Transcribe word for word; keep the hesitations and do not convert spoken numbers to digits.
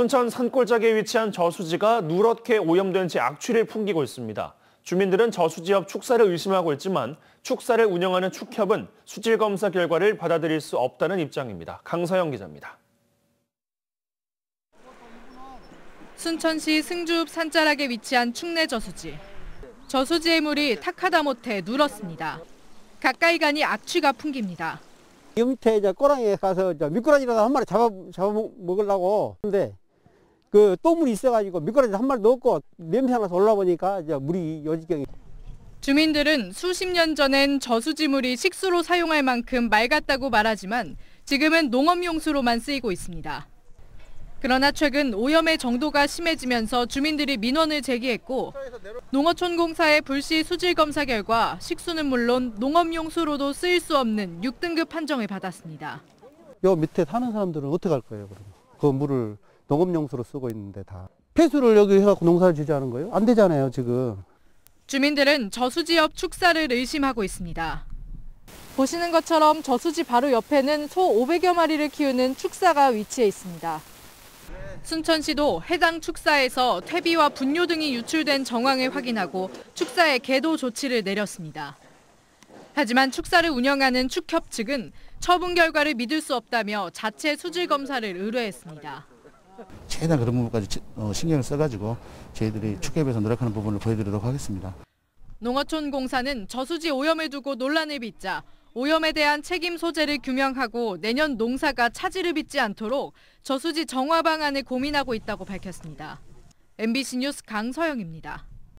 순천 산골짜기에 위치한 저수지가 누렇게 오염된 채 악취를 풍기고 있습니다. 주민들은 저수지 옆 축사를 의심하고 있지만 축사를 운영하는 축협은 수질 검사 결과를 받아들일 수 없다는 입장입니다. 강서영 기자입니다. 순천시 승주읍 산자락에 위치한 축내 저수지. 저수지의 물이 탁하다 못해 누렇습니다. 가까이 가니 악취가 풍깁니다. 이 밑에 이제 꼬랑이에 가서 미꾸라지라도 한 마리 잡아, 잡아 먹으려고 근데 그 또 물이 있어가지고 미꾸라지 한 마리 넣었고 냄새 하나 올라보니까 이제 물이 요지경이. 주민들은 수십 년 전엔 저수지 물이 식수로 사용할 만큼 맑았다고 말하지만 지금은 농업용수로만 쓰이고 있습니다. 그러나 최근 오염의 정도가 심해지면서 주민들이 민원을 제기했고 농어촌공사의 불시 수질 검사 결과 식수는 물론 농업용수로도 쓰일 수 없는 육 등급 판정을 받았습니다. 요 밑에 사는 사람들은 어떻게 할 거예요? 그럼 그 물을 농업용수로 쓰고 있는데 다 폐수를 여기 해갖고 농사를 지자는 거예요? 안 되잖아요 지금. 주민들은 저수지 옆 축사를 의심하고 있습니다. 보시는 것처럼 저수지 바로 옆에는 소 오백여 마리를 키우는 축사가 위치해 있습니다. 순천시도 해당 축사에서 퇴비와 분뇨 등이 유출된 정황을 확인하고 축사에 계도 조치를 내렸습니다. 하지만 축사를 운영하는 축협 측은 처분 결과를 믿을 수 없다며 자체 수질 검사를 의뢰했습니다. 최대한 그런 부분까지 신경을 써가지고 저희들이 축협에서 노력하는 부분을 보여드리도록 하겠습니다. 농어촌공사는 저수지 오염을 두고 논란을 빚자 오염에 대한 책임 소재를 규명하고 내년 농사가 차질을 빚지 않도록 저수지 정화 방안을 고민하고 있다고 밝혔습니다. 엠비씨 뉴스 강서영입니다.